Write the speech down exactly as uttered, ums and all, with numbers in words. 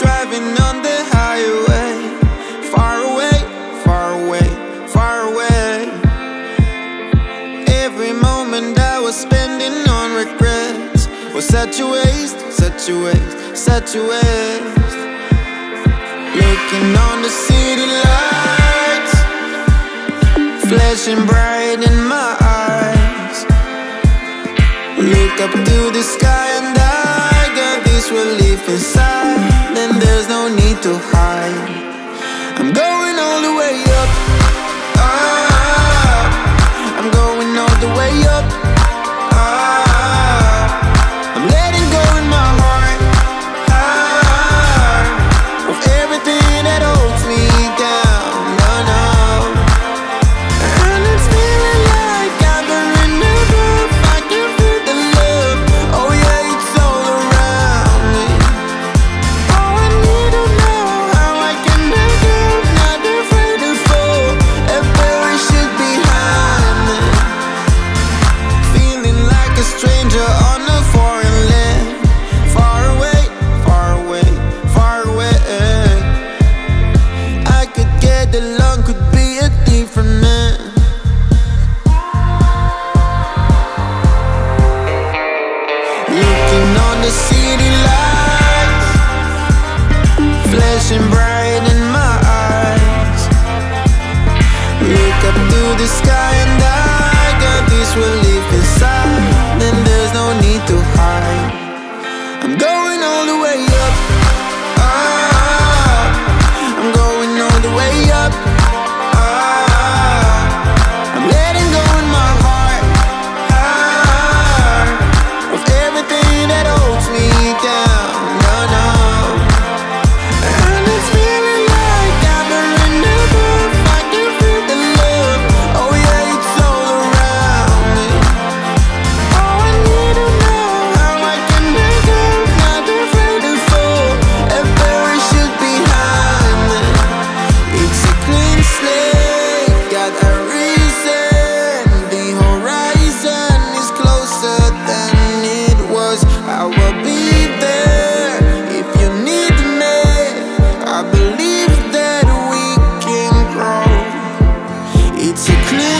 driving on the highway, far away, far away, far away. Every moment I was spending on regrets was such a waste, such a waste, such a waste. Looking on the city lights, flashing bright in my eyes. Look up to the sky and I got this relief inside. And there's no need to hide, I'm going all the way up, up. I'm going all the way up, up. I'm letting go in my heart, heart, of everything that holds me down. No, no. And it's feeling like I've been in the roof. I can feel the love, oh yeah, it's all around me. Oh, I need to know how I can make it, not afraid to fall and bury shit behind me. Feeling like a stranger on a foreign land, far away, far away, far away. I could get along, could be a different man. Looking on the city lights, flashing bright in my eyes. Look up to the sky and I got this relief inside. Then there's no need to hide, I'm going all the way up, up. I'm going all the way up, up. I'm letting go in my heart, heart, of everything that holds me down. No, no. And it's feeling like I've been in the roof. I can feel the love, oh yeah, it's all around me. Oh, I need to know how I can make it, not afraid to fall and bury shit behind me. It's a clean slate, got a reason. The horizon is closer than it was. I will be there if you need me. I believe that we can grow. It's a clean